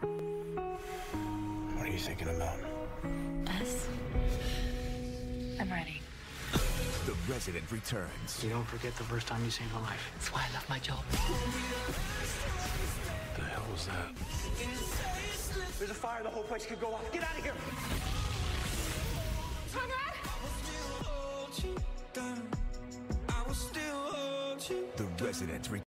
What are you thinking about? Us? I'm ready. The Resident returns. You don't forget the first time you saved a life. That's why I left my job. The hell was that? There's a fire, the whole place could go off. Get out of here! Conrad? The Resident returns.